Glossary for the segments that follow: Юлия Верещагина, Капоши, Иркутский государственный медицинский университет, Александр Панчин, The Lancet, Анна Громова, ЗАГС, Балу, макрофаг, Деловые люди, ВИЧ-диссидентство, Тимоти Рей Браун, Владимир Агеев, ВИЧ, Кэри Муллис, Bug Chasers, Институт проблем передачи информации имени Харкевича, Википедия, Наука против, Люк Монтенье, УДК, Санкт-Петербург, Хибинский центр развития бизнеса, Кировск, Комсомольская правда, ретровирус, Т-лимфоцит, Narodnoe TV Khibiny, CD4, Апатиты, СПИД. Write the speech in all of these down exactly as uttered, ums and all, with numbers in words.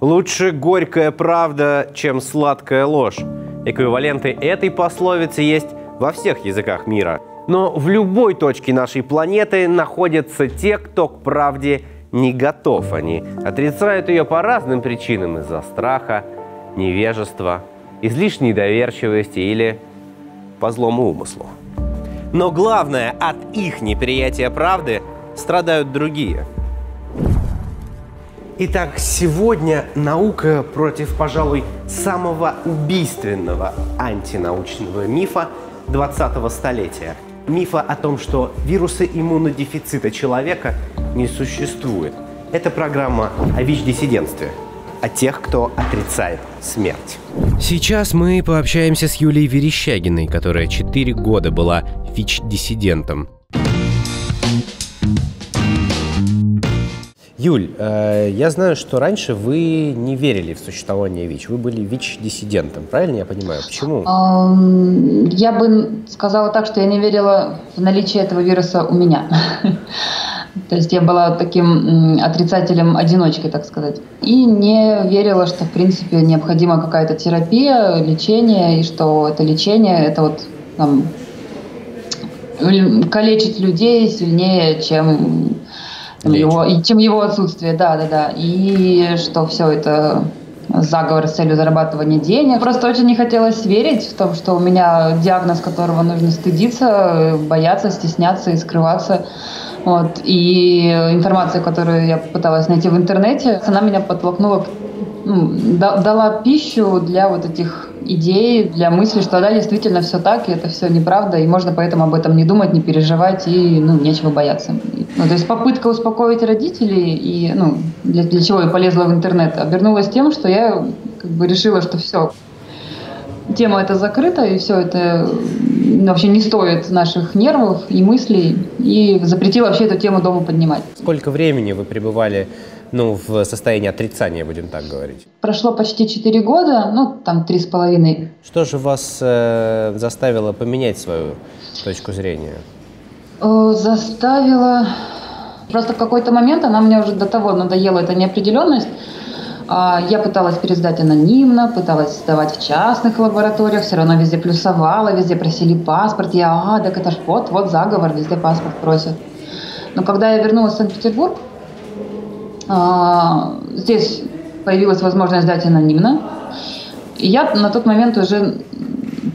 Лучше горькая правда, чем сладкая ложь. Эквиваленты этой пословицы есть во всех языках мира. Но в любой точке нашей планеты находятся те, кто к правде не готов. Они отрицают ее по разным причинам: из-за страха, невежества, излишней доверчивости или по злому умыслу. Но главное, от их неприятия правды страдают другие. Итак, сегодня наука против, пожалуй, самого убийственного антинаучного мифа двадцатого столетия. Мифа о том, что вирусы иммунодефицита человека не существует. Это программа о ВИЧ-диссидентстве, о тех, кто отрицает смерть. Сейчас мы пообщаемся с Юлией Верещагиной, которая четыре года была ВИЧ-диссидентом. Юль, э, я знаю, что раньше вы не верили в существование ВИЧ, вы были ВИЧ-диссидентом, правильно я понимаю? Почему? Я бы сказала так, что я не верила в наличие этого вируса у меня. То есть я была таким отрицателем-одиночкой, так сказать. И не верила, что в принципе необходима какая-то терапия, лечение, и что это лечение – это вот там, калечить людей сильнее, чем… Его, и чем его отсутствие, да, да, да. И что все это заговор с целью зарабатывания денег. Просто очень не хотелось верить в то, что у меня диагноз, которого нужно стыдиться, бояться, стесняться и скрываться. Вот. И информация, которую я пыталась найти в интернете, она меня подтолкнула, ну, дала пищу для вот этих идей, для мысли, что да, действительно все так, и это все неправда, и можно поэтому об этом не думать, не переживать, и ну, нечего бояться. Ну, то есть попытка успокоить родителей, и ну, для, для чего я полезла в интернет, обернулась тем, что я как бы решила, что все, тема эта закрыта, и все это вообще не стоит наших нервов и мыслей, и запретила вообще эту тему дома поднимать. Сколько времени вы пребывали ну, в состоянии отрицания, будем так говорить? Прошло почти четыре года, ну, там, три с половиной. Что же вас э, заставило поменять свою точку зрения? Э, заставило… Просто в какой-то момент она мне уже до того надоела, эта неопределенность. Э, я пыталась пересдать анонимно, пыталась сдавать в частных лабораториях, все равно везде плюсовала, везде просили паспорт. Я, а, так это ж вот, вот заговор, везде паспорт просят. Но когда я вернулась в Санкт-Петербург, здесь появилась возможность сдать анонимно. И я на тот момент уже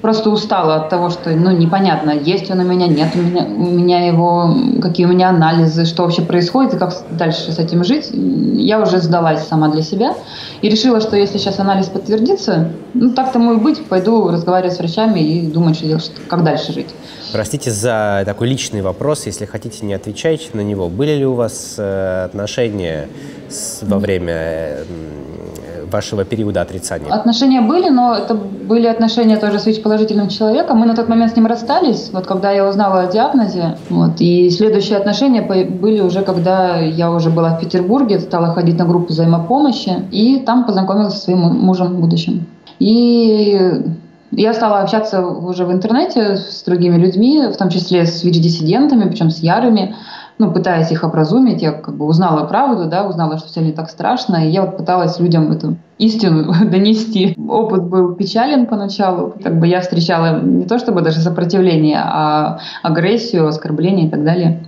просто устала от того, что ну, непонятно, есть он у меня, нет у меня, у меня его, какие у меня анализы, что вообще происходит и как дальше с этим жить. Я уже сдалась сама для себя и решила, что если сейчас анализ подтвердится, ну так тому и быть, пойду разговаривать с врачами и думать, что, как дальше жить. Простите за такой личный вопрос, если хотите, не отвечайте на него. Были ли у вас отношения с, во время вашего периода отрицания? Отношения были, но это были отношения тоже с ВИЧ-положительным человеком. Мы на тот момент с ним расстались, вот когда я узнала о диагнозе. Вот, и следующие отношения были уже, когда я уже была в Петербурге, стала ходить на группу взаимопомощи, и там познакомилась со своим мужем будущим. И… Я стала общаться уже в интернете с другими людьми, в том числе с ВИЧ-диссидентами, причем с ярыми, ну, пытаясь их образумить. Я как бы узнала правду, да, узнала, что все не так страшно, и я вот пыталась людям эту истину донести. Опыт был печален поначалу, как бы я встречала не то чтобы даже сопротивление, а агрессию, оскорбление и так далее.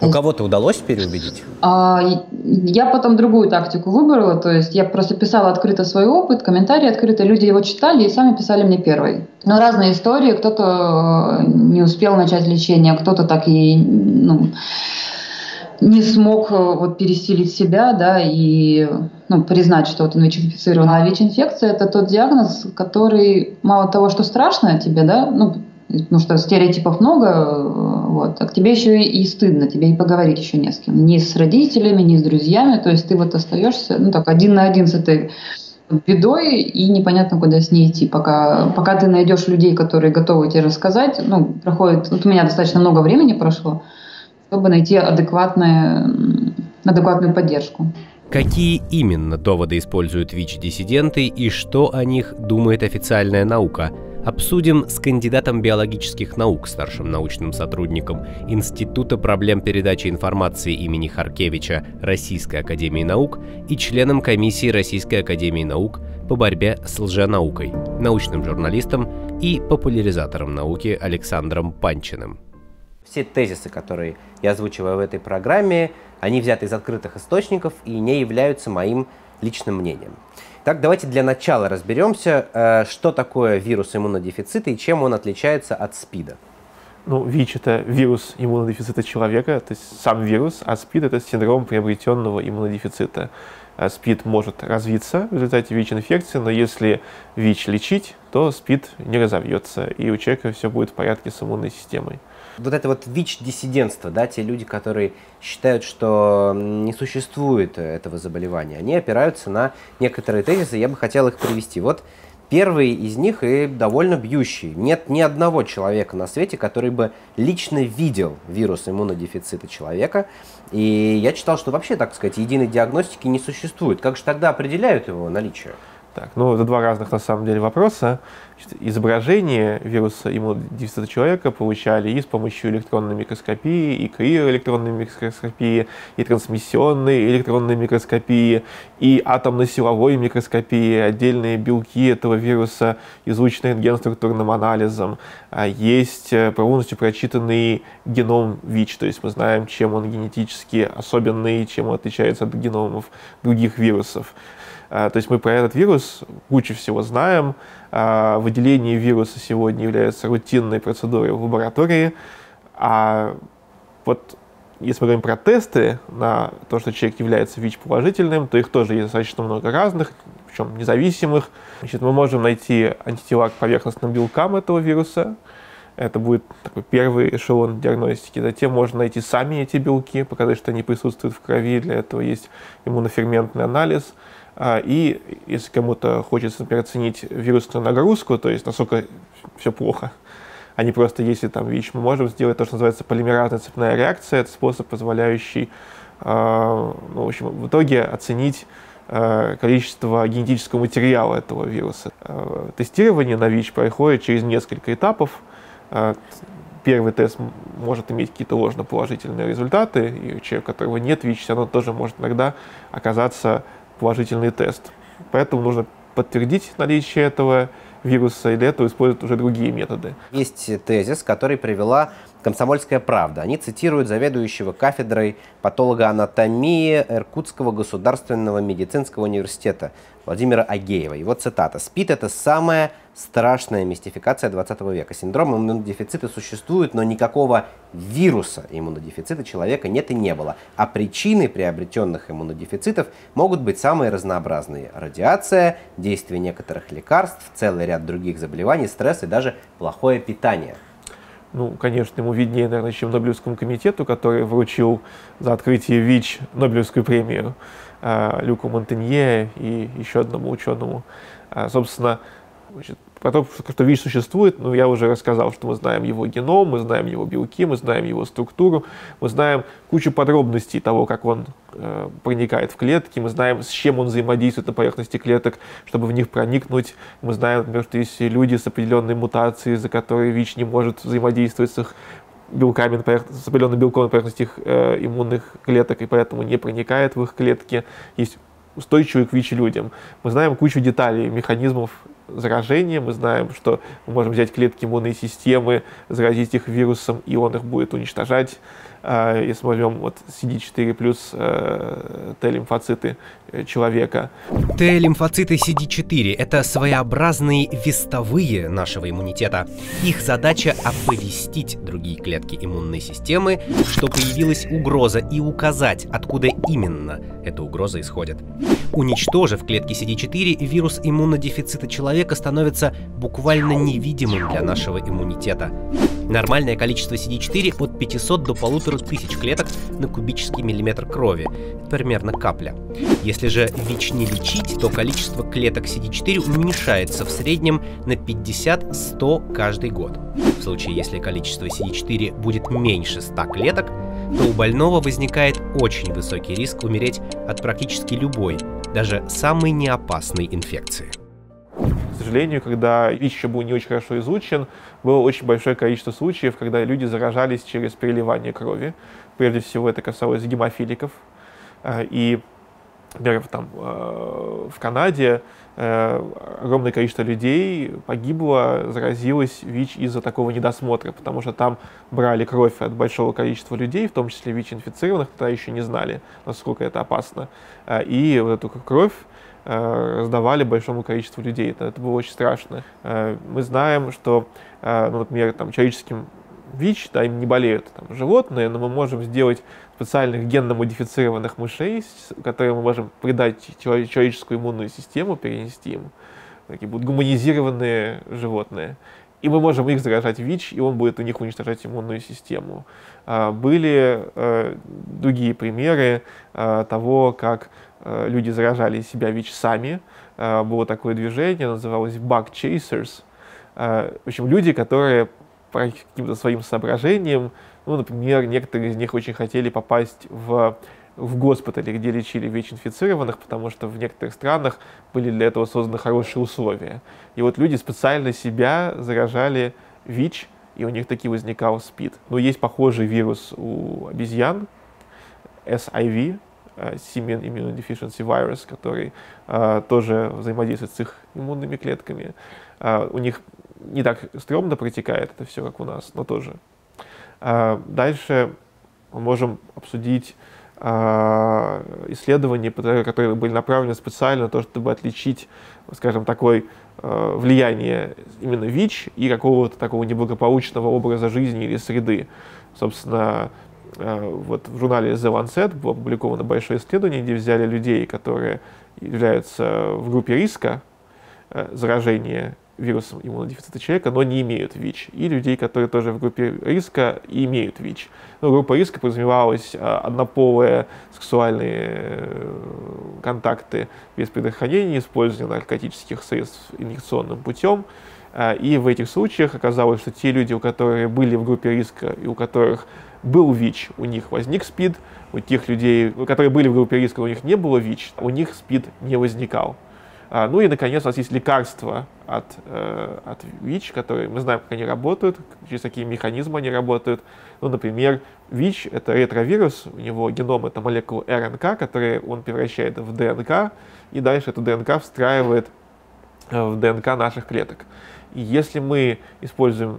Ну, кого-то удалось переубедить? Я потом другую тактику выбрала, то есть я просто писала открыто свой опыт, комментарии открыто, люди его читали и сами писали мне первый. Но разные истории, кто-то не успел начать лечение, кто-то так и ну, не смог вот, пересилить себя, да, и ну, признать, что вот он ВИЧ-инфицирован. А ВИЧ-инфекция – это тот диагноз, который мало того, что страшно тебе, да, ну, потому что стереотипов много, вот, а к тебе еще и стыдно, тебе и поговорить еще не с кем. Ни с родителями, ни с друзьями. То есть ты вот остаешься ну, так, один на один с этой бедой, и непонятно, куда с ней идти. Пока, пока ты найдешь людей, которые готовы тебе рассказать, ну, проходит, вот у меня достаточно много времени прошло, чтобы найти адекватную, адекватную поддержку. Какие именно доводы используют ВИЧ-диссиденты и что о них думает официальная наука? обсудим с кандидатом биологических наук, старшим научным сотрудником Института проблем передачи информации имени Харкевича Российской академии наук и членом комиссии Российской академии наук по борьбе с лженаукой, научным журналистом и популяризатором науки Александром Панчиным. Все тезисы, которые я озвучиваю в этой программе, они взяты из открытых источников и не являются моим личным мнением. Так, давайте для начала разберемся, что такое вирус иммунодефицита и чем он отличается от СПИДа. Ну, ВИЧ – это вирус иммунодефицита человека, то есть сам вирус, а СПИД – это синдром приобретенного иммунодефицита. СПИД может развиться в результате ВИЧ-инфекции, но если ВИЧ лечить, то СПИД не разовьется, и у человека все будет в порядке с иммунной системой. Вот это вот ВИЧ-диссидентство, да, те люди, которые считают, что не существует этого заболевания, они опираются на некоторые тезисы, я бы хотел их привести. Вот первый из них и довольно бьющий. Нет ни одного человека на свете, который бы лично видел вирус иммунодефицита человека. И я читал, что вообще, так сказать, единой диагностики не существует. Как же тогда определяют его наличие? Так, ну, это два разных, на самом деле, вопроса. Изображение вируса иммунодефицита человека получали и с помощью электронной микроскопии, и криоэлектронной микроскопии, и трансмиссионной электронной микроскопии, и атомно-силовой микроскопии, отдельные белки этого вируса изучены рентгенструктурным анализом. Есть полностью прочитанный геном ВИЧ, то есть мы знаем, чем он генетически особенный, чем он отличается от геномов других вирусов. То есть мы про этот вирус кучу всего знаем. Выделение вируса сегодня является рутинной процедурой в лаборатории. А вот если мы говорим про тесты на то, что человек является ВИЧ-положительным, то их тоже есть достаточно много разных, причем независимых. Значит, мы можем найти антитела к поверхностным белкам этого вируса. Это будет такой первый эшелон диагностики. Затем можно найти сами эти белки, показать, что они присутствуют в крови. Для этого есть иммуноферментный анализ. И если кому-то хочется, например, оценить вирусную нагрузку, то есть насколько все плохо, а не просто если там ВИЧ, мы можем сделать то, что называется полимеразная цепная реакция. Это способ, позволяющий ну, в общем, в итоге оценить количество генетического материала этого вируса. Тестирование на ВИЧ проходит через несколько этапов. Первый тест может иметь какие-то ложноположительные результаты, и у человека, у которого нет ВИЧ, оно тоже может иногда оказаться положительный тест. Поэтому нужно подтвердить наличие этого вируса, и для этого используют уже другие методы. Есть тезис, который привела «Комсомольская правда». Они цитируют заведующего кафедрой патологоанатомии Иркутского государственного медицинского университета Владимира Агеева. Его цитата: «СПИД – это самая страшная мистификация двадцатого века. Синдром иммунодефицита существует, но никакого вируса иммунодефицита человека нет и не было. А причины приобретенных иммунодефицитов могут быть самые разнообразные: радиация, действие некоторых лекарств, целый ряд других заболеваний, стресс и даже плохое питание». Ну, конечно, ему виднее, наверное, чем Нобелевскому комитету, который вручил за открытие ВИЧ Нобелевскую премию э, Люку Монтенье и еще одному ученому. А, собственно, значит, про то, что ВИЧ существует, ну, я уже рассказал, что мы знаем его геном, мы знаем его белки, мы знаем его структуру, мы знаем кучу подробностей того, как он э, проникает в клетки, мы знаем, с чем он взаимодействует на поверхности клеток, чтобы в них проникнуть. Мы знаем, например, что есть люди с определенной мутацией, за которой ВИЧ не может взаимодействовать с их белками, с определенным белком на поверхности их э, иммунных клеток, и поэтому не проникает в их клетки. Есть устойчивые к ВИЧ людям. Мы знаем кучу деталей, механизмов заражения. Мы знаем, что мы можем взять клетки иммунной системы, заразить их вирусом, и он их будет уничтожать. Если мы возьмем вот си ди четыре плюс Т-лимфоциты человека. Т-лимфоциты си ди четыре – это своеобразные вестовые нашего иммунитета. Их задача – оповестить другие клетки иммунной системы, что появилась угроза, и указать, откуда именно эта угроза исходит. Уничтожив клетки си ди четыре, вирус иммунодефицита человека становится буквально невидимым для нашего иммунитета. Нормальное количество си ди четыре от пятисот до полутора тысяч клеток на кубический миллиметр крови, примерно капля. Если же ВИЧ не лечить, то количество клеток си ди четыре уменьшается в среднем на пятьдесят — сто каждый год. В случае, если количество си ди четыре будет меньше ста клеток, то у больного возникает очень высокий риск умереть от практически любой, даже самой неопасной инфекции. К сожалению, когда ВИЧ еще был не очень хорошо изучен, было очень большое количество случаев, когда люди заражались через переливание крови. Прежде всего это касалось гемофиликов. И, например, там, в Канаде огромное количество людей погибло, заразилось ВИЧ из-за такого недосмотра, потому что там брали кровь от большого количества людей, в том числе ВИЧ-инфицированных, тогда еще не знали, насколько это опасно. И вот эту кровь раздавали большому количеству людей. Это, это было очень страшно. Мы знаем, что, ну, например, там, человеческим ВИЧ, да, им не болеют там животные, но мы можем сделать специальных генно-модифицированных мышей, которые мы можем придать человеческую иммунную систему, перенести им. Такие будут гуманизированные животные. И мы можем их заражать ВИЧ, и он будет у них уничтожать иммунную систему. Были другие примеры того, как люди заражали себя ВИЧ сами. Было такое движение, называлось Bug Chasers. В общем, люди, которые по каким-то своим соображениям, ну, например, некоторые из них очень хотели попасть в, в госпитали, где лечили ВИЧ-инфицированных, потому что в некоторых странах были для этого созданы хорошие условия. И вот люди специально себя заражали ВИЧ, и у них таки возникал СПИД. Но есть похожий вирус у обезьян, эс ай ви, Human Immunodeficiency Virus, который а, тоже взаимодействует с их иммунными клетками. А, у них не так стрёмно протекает это все, как у нас, но тоже. А, дальше мы можем обсудить а, исследования, которые были направлены специально на то, чтобы отличить, скажем, такое а, влияние именно ВИЧ и какого-то такого неблагополучного образа жизни или среды. Собственно, вот в журнале The Lancet было опубликовано большое исследование, где взяли людей, которые являются в группе риска заражения вирусом иммунодефицита человека, но не имеют ВИЧ, и людей, которые тоже в группе риска и имеют ВИЧ. Но группа риска подразумевалась однополые сексуальные контакты без предохранения, использование наркотических средств инъекционным путем. И в этих случаях оказалось, что те люди, у которых были в группе риска и у которых был ВИЧ, у них возник СПИД, у тех людей, которые были в группе риска, у них не было ВИЧ, у них СПИД не возникал. А, ну и, наконец, у нас есть лекарства от, э, от ВИЧ, которые мы знаем, как они работают, через какие механизмы они работают. Ну, например, ВИЧ — это ретровирус, у него геном — это молекула РНК, которую он превращает в ДНК, и дальше эту ДНК встраивает в ДНК наших клеток. И если мы используем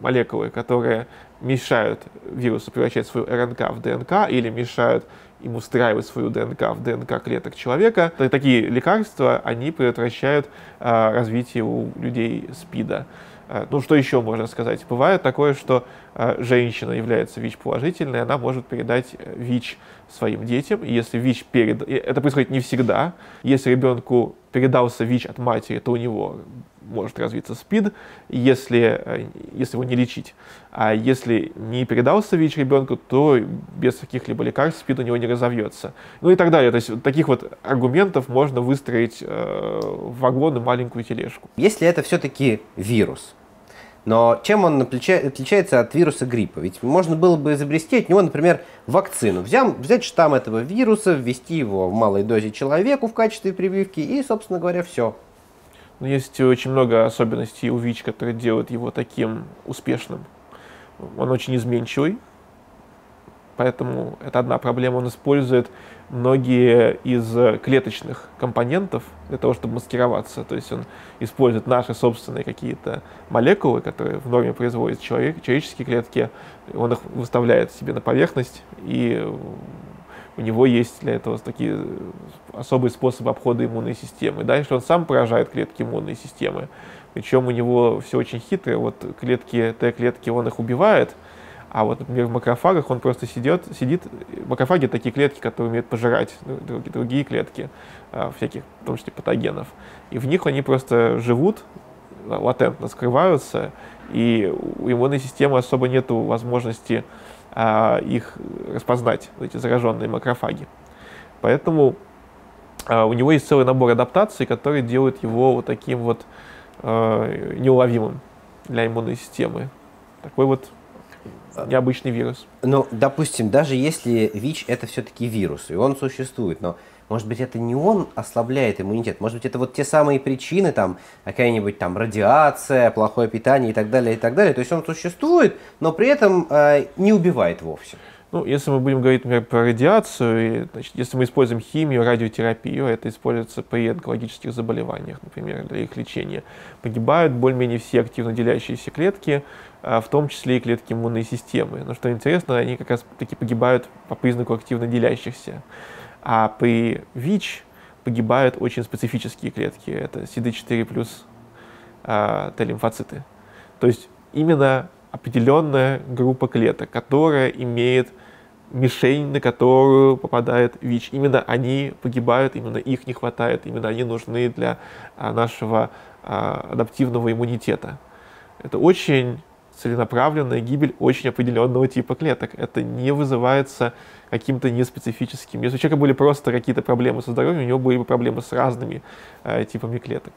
молекулы, которые мешают вирусу превращать свою РНК в ДНК или мешают ему встраивать свою ДНК в ДНК клеток человека, то такие лекарства, они предотвращают э, развитие у людей СПИДа. Э, ну, что еще можно сказать? Бывает такое, что э, женщина является ВИЧ-положительной, она может передать ВИЧ своим детям. Если ВИЧ перед... Это происходит не всегда. Если ребенку передался ВИЧ от матери, то у него может развиться СПИД, если, если его не лечить. А если не передался ВИЧ ребенку, то без каких-либо лекарств СПИД у него не разовьется. Ну и так далее. То есть таких вот аргументов можно выстроить э, в вагон и маленькую тележку. Если это все-таки вирус, но чем он отличается от вируса гриппа? Ведь можно было бы изобрести от него, например, вакцину. Взять, взять штамм этого вируса, ввести его в малой дозе человеку в качестве прививки и, собственно говоря, все. Есть очень много особенностей у ВИЧ, которые делают его таким успешным. Он очень изменчивый, поэтому это одна проблема. Он использует многие из клеточных компонентов для того, чтобы маскироваться. То есть он использует наши собственные какие-то молекулы, которые в норме производят человек, человеческие клетки. Он их выставляет себе на поверхность, и у него есть для этого такие особые способы обхода иммунной системы. Дальше он сам поражает клетки иммунной системы. Причем у него все очень хитрое. Вот клетки, Т-клетки, он их убивает. А вот, например, в макрофагах он просто сидит, сидит. Макрофаги — такие клетки, которые умеют пожирать другие клетки, всяких, в том числе, патогенов. И в них они просто живут, латентно скрываются, и у иммунной системы особо нет возможности их распознать, эти зараженные макрофаги. Поэтому а, у него есть целый набор адаптаций, которые делают его вот таким вот а, неуловимым для иммунной системы. Такой вот необычный вирус. Ну, допустим, даже если ВИЧ — это все-таки вирус, и он существует, но Может быть, это не он ослабляет иммунитет, может быть, это вот те самые причины, там, какая-нибудь там радиация, плохое питание и так далее, и так далее. То есть он существует, но при этом э, не убивает вовсе. Ну, если мы будем говорить, например, про радиацию, значит, если мы используем химию, радиотерапию, это используется при онкологических заболеваниях, например, для их лечения. Погибают более-менее все активно делящиеся клетки, в том числе и клетки иммунной системы. Но что интересно, они как раз таки погибают по признаку активно делящихся. А при ВИЧ погибают очень специфические клетки, это си ди четыре плюс Т-лимфоциты. То есть именно определенная группа клеток, которая имеет мишень, на которую попадает ВИЧ. Именно они погибают, именно их не хватает, именно они нужны для нашего адаптивного иммунитета. Это очень целенаправленная гибель очень определенного типа клеток. Это не вызывается каким-то неспецифическим. Если у человека были просто какие-то проблемы со здоровьем, у него были бы проблемы с разными типами клеток.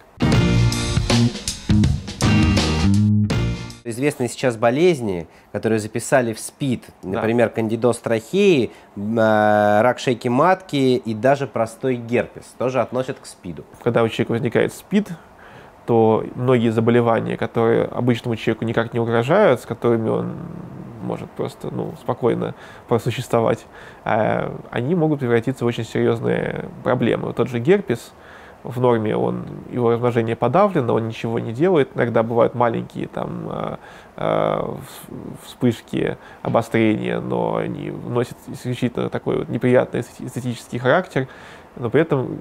Известные сейчас болезни, которые записали в СПИД, например, да. кандидоз трахеи, рак шейки матки и даже простой герпес, тоже относят к СПИДу. Когда у человека возникает СПИД, то многие заболевания, которые обычному человеку никак не угрожают, с которыми он может просто ну, спокойно просуществовать, они могут превратиться в очень серьезные проблемы. Тот же герпес. В норме он, его размножение подавлено, он ничего не делает. Иногда бывают маленькие там, вспышки, обострения, но они носят исключительно такой вот неприятный эстетический характер. Но при этом,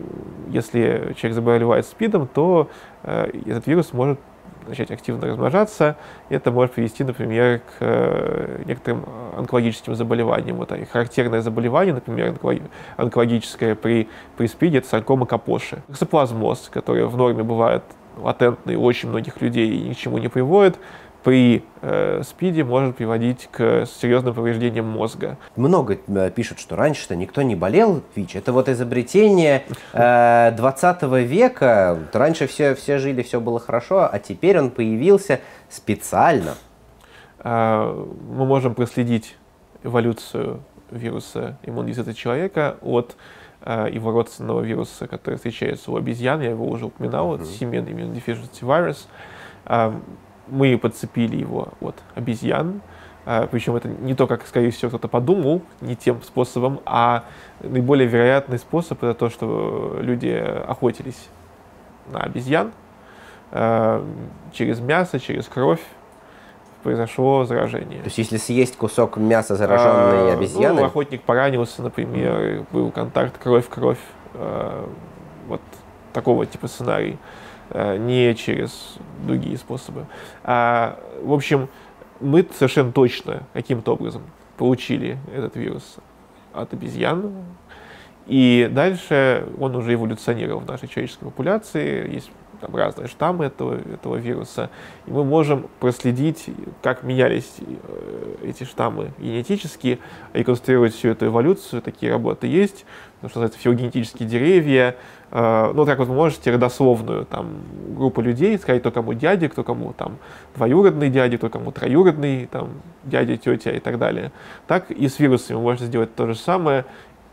если человек заболевает СПИДом, то этот вирус может начать активно размножаться. Это может привести, например, к некоторым онкологическим заболеваниям. Вот характерное заболевание, например, онкологическое при, при СПИДе, это саркома Капоши. Токсоплазмоз, который в норме бывает латентный у очень многих людей и ни к чему не приводит, при э, СПИДе может приводить к серьезным повреждениям мозга. Много пишут, что раньше-то никто не болел ВИЧ. Это вот изобретение э, двадцатого века. Раньше все, все жили, все было хорошо, а теперь он появился специально. Мы можем проследить эволюцию вируса иммунодефицита человека от э, его родственного вируса, который встречается у обезьян. Я его уже упоминал, mm-hmm. семейный immunodeficiency virus. Мы подцепили его от обезьян, причем это не то, как, скорее всего, кто-то подумал, не тем способом, а наиболее вероятный способ — это то, что люди охотились на обезьян через мясо, через кровь. Произошло заражение. То есть, если съесть кусок мяса зараженной а, обезьяны... Ну, охотник поранился, например, был контакт кровь-кровь, вот такого типа сценарий. Не через другие способы. А, в общем, мы совершенно точно каким-то образом получили этот вирус от обезьян. И дальше он уже эволюционировал в нашей человеческой популяции. Есть там разные штаммы этого, этого вируса. И мы можем проследить, как менялись эти штаммы генетически, реконструировать всю эту эволюцию. Такие работы есть. Что называется филогенетические деревья. Ну, так вот вы можете родословную там, группу людей сказать, кто кому дядя, кто кому там, двоюродный дядя, кто кому троюродный там, дядя, тетя и так далее. Так и с вирусами можно сделать то же самое.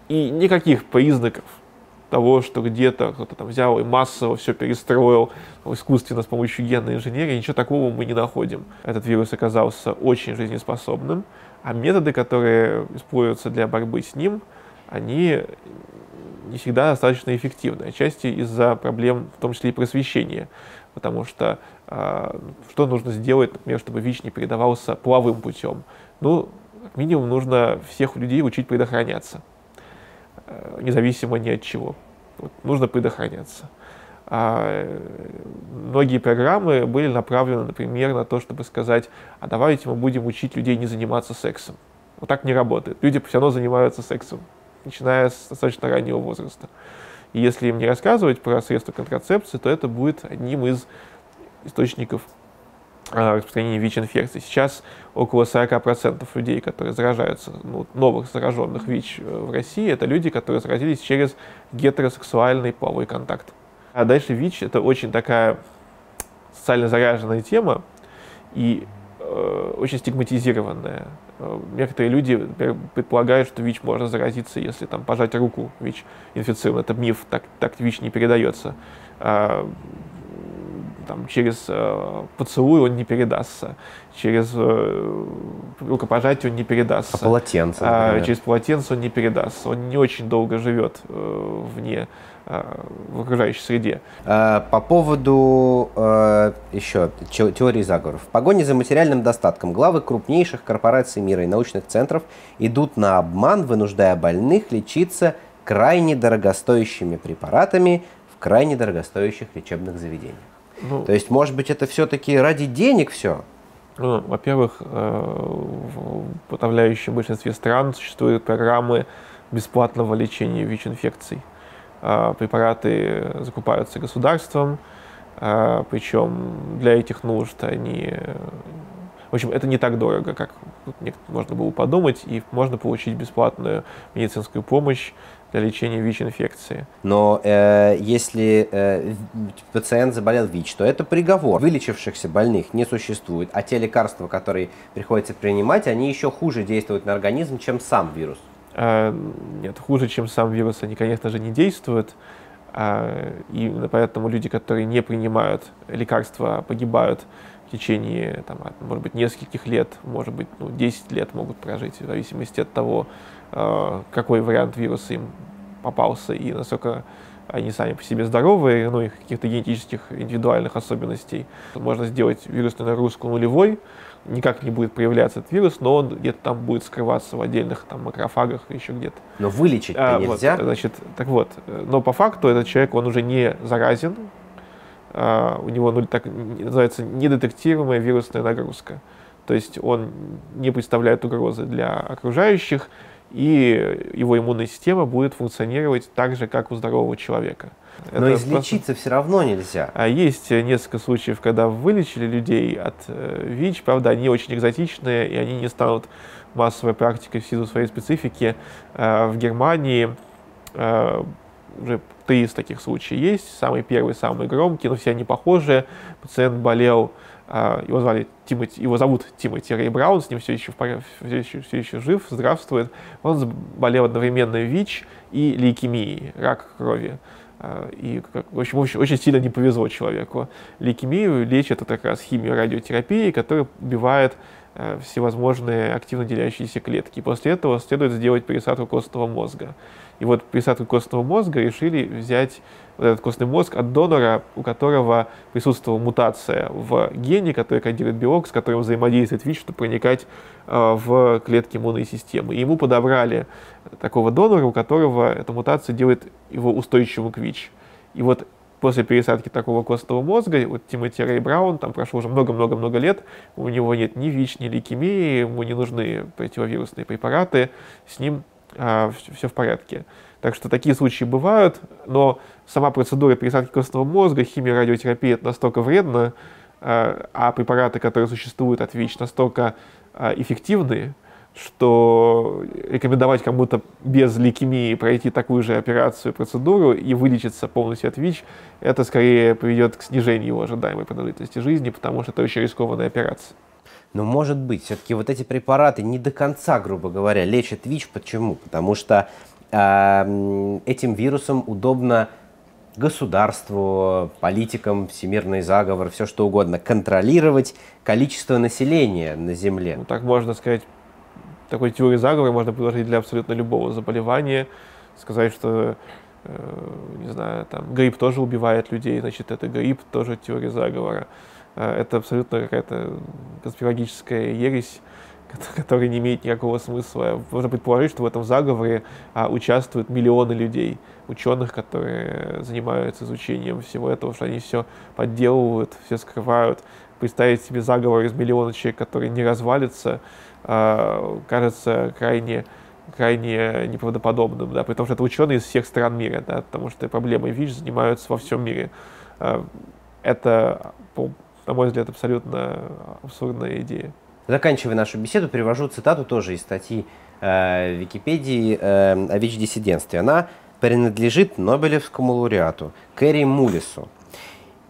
И никаких признаков того, что где-то кто-то там взял и массово все перестроил искусственно с помощью генной инженерии, ничего такого мы не находим. Этот вирус оказался очень жизнеспособным, а методы, которые используются для борьбы с ним, они не всегда достаточно эффективны, отчасти из-за проблем, в том числе и просвещения. Потому что э, что нужно сделать, например, чтобы ВИЧ не передавался половым путем? Ну, как минимум, нужно всех людей учить предохраняться. Независимо ни от чего. Вот, нужно предохраняться. А, многие программы были направлены, например, на то, чтобы сказать, а давайте мы будем учить людей не заниматься сексом. Вот так не работает. Люди все равно занимаются сексом, начиная с достаточно раннего возраста. И если им не рассказывать про средства контрацепции, то это будет одним из источников распространения ВИЧ-инфекции. Сейчас около сорок процентов людей, которые заражаются, ну, новых зараженных ВИЧ в России, это люди, которые заразились через гетеросексуальный половой контакт. А дальше ВИЧ — это очень такая социально заряженная тема, и очень стигматизированная. Некоторые люди, например, предполагают, что ВИЧ можно заразиться, если там пожать руку ВИЧ инфицирован. Это миф, так, так ВИЧ не передается. Там, через э, поцелуй он не передастся, через э, рукопожатие он не передастся. А полотенце, а, через полотенце он не передастся. Он не очень долго живет э, вне, э, в окружающей среде. А, по поводу э, еще теории заговоров. В погоне за материальным достатком главы крупнейших корпораций мира и научных центров идут на обман, вынуждая больных лечиться крайне дорогостоящими препаратами в крайне дорогостоящих лечебных заведениях. Ну, то есть, может быть, это все-таки ради денег все? Ну, во-первых, в подавляющем большинстве стран существуют программы бесплатного лечения ВИЧ-инфекций. Препараты закупаются государством, причем для этих нужд они... В общем, это не так дорого, как можно было подумать, и можно получить бесплатную медицинскую помощь для лечения ВИЧ-инфекции. Но э, если э, пациент заболел ВИЧ, то это приговор. Вылечившихся больных не существует, а те лекарства, которые приходится принимать, они еще хуже действуют на организм, чем сам вирус. Э, нет, хуже, чем сам вирус, они, конечно же, не действуют. Э, и поэтому люди, которые не принимают лекарства, погибают в течение, там, может быть, нескольких лет, может быть, ну, десять лет могут прожить, в зависимости от того, какой вариант вируса им попался и насколько они сами по себе здоровые, ну, их каких-то генетических индивидуальных особенностей. Можно сделать вирусную нагрузку нулевой, никак не будет проявляться этот вирус, но он где-то там будет скрываться в отдельных там макрофагах, еще где-то. Но вылечить-то а, нельзя. Вот, значит, так вот, но по факту этот человек, он уже не заразен, а, у него, ну, так называется, недетектируемая вирусная нагрузка. То есть он не представляет угрозы для окружающих, и его иммунная система будет функционировать так же, как у здорового человека. Но это излечиться просто... все равно нельзя. А есть несколько случаев, когда вылечили людей от ВИЧ, правда, они очень экзотичные, и они не станут массовой практикой в силу своей специфики. В Германии уже три из таких случаев есть, самый первый, самый громкий, но все они похожи. Пациент болел, его звали Тимоти, его зовут Тимоти Рей Браун, с ним все еще, все, еще, все еще жив, здравствует. Он болел одновременно ВИЧ и лейкемией, рак крови. И, в общем, очень сильно не повезло человеку. Лейкемию лечат как раз химиорадиотерапией, которая убивает всевозможные активно делящиеся клетки. После этого следует сделать пересадку костного мозга. И вот пересадку костного мозга решили взять вот этот костный мозг от донора, у которого присутствовала мутация в гене, который кодирует белок, с которым взаимодействует ВИЧ, чтобы проникать э, в клетки иммунной системы. И ему подобрали такого донора, у которого эта мутация делает его устойчивым к ВИЧ. И вот после пересадки такого костного мозга, вот Тимоти Рей Браун, там прошло уже много-много-много лет, у него нет ни ВИЧ, ни лейкемии, ему не нужны противовирусные препараты, с ним все в порядке. Так что такие случаи бывают, но сама процедура пересадки костного мозга, химиорадиотерапия, это настолько вредно, а препараты, которые существуют от ВИЧ, настолько эффективны, что рекомендовать кому-то без лейкемии пройти такую же операцию, процедуру и вылечиться полностью от ВИЧ, это скорее приведет к снижению его ожидаемой продолжительности жизни, потому что это очень рискованная операция. Но, может быть, все-таки вот эти препараты не до конца, грубо говоря, лечат ВИЧ. Почему? Потому что э, этим вирусом удобно государству, политикам, всемирный заговор, все что угодно, контролировать количество населения на Земле. Ну, так можно сказать, такой теории заговора можно предложить для абсолютно любого заболевания. Сказать, что, э, не знаю, там, грипп тоже убивает людей, значит, это грипп, тоже теория заговора. Это абсолютно какая-то конспирологическая ересь, которая не имеет никакого смысла. Можно предположить, что в этом заговоре а, участвуют миллионы людей, ученых, которые занимаются изучением всего этого, что они все подделывают, все скрывают. Представить себе заговор из миллиона человек, которые не развалится, а, кажется крайне... крайне неправдоподобным, да, при том, что это ученые из всех стран мира, да, потому что проблемой ВИЧ занимаются во всем мире. Это, на мой взгляд, абсолютно абсурдная идея. Заканчивая нашу беседу, привожу цитату тоже из статьи э, Википедии э, о ВИЧ-диссидентстве. Она принадлежит Нобелевскому лауреату Кэри Муллису.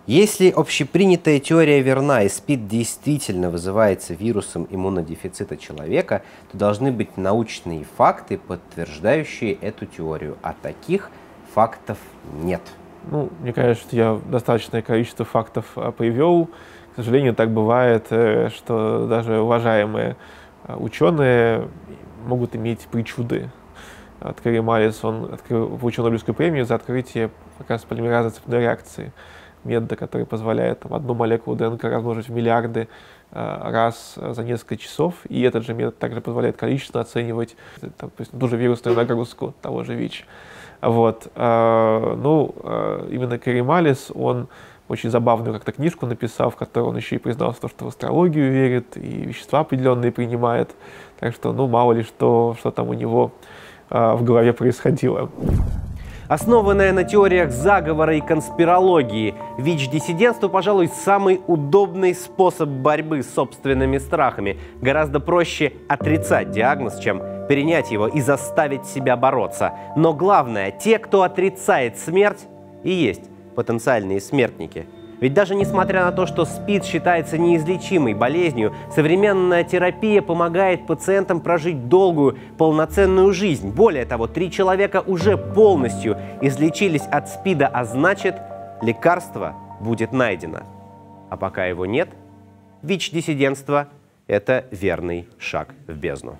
Если общепринятая теория верна и СПИД действительно вызывается вирусом иммунодефицита человека, то должны быть научные факты, подтверждающие эту теорию, а таких фактов нет. Ну, мне кажется, я достаточное количество фактов привел. К сожалению, так бывает, что даже уважаемые ученые могут иметь причуды. Кэри Муллис, он открыл, получил Нобелевскую премию за открытие как раз полимеразы цепной реакции, метода, который позволяет там, одну молекулу ДНК размножить в миллиарды э, раз за несколько часов. И этот же метод также позволяет количественно оценивать там, то есть, ту же вирусную нагрузку, того же ВИЧ. Вот. Э, ну, э, именно Кэри Муллис, он очень забавную как-то книжку написал, в которой он еще и признался, что в астрологию верит и вещества определенные принимает. Так что, ну, мало ли что, что там у него э, в голове происходило. Основанная на теориях заговора и конспирологии, ВИЧ-диссидентство, пожалуй, самый удобный способ борьбы с собственными страхами. Гораздо проще отрицать диагноз, чем перенять его и заставить себя бороться. Но главное, те, кто отрицает смерть, и есть потенциальные смертники. Ведь даже несмотря на то, что СПИД считается неизлечимой болезнью, современная терапия помогает пациентам прожить долгую, полноценную жизнь. Более того, три человека уже полностью излечились от СПИДа, а значит, лекарство будет найдено. А пока его нет, ВИЧ-диссидентство – это верный шаг в бездну.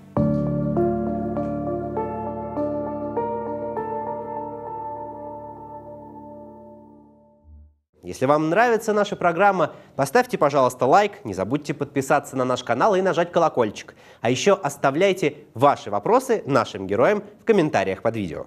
Если вам нравится наша программа, поставьте, пожалуйста, лайк, не забудьте подписаться на наш канал и нажать колокольчик. А еще оставляйте ваши вопросы нашим героям в комментариях под видео.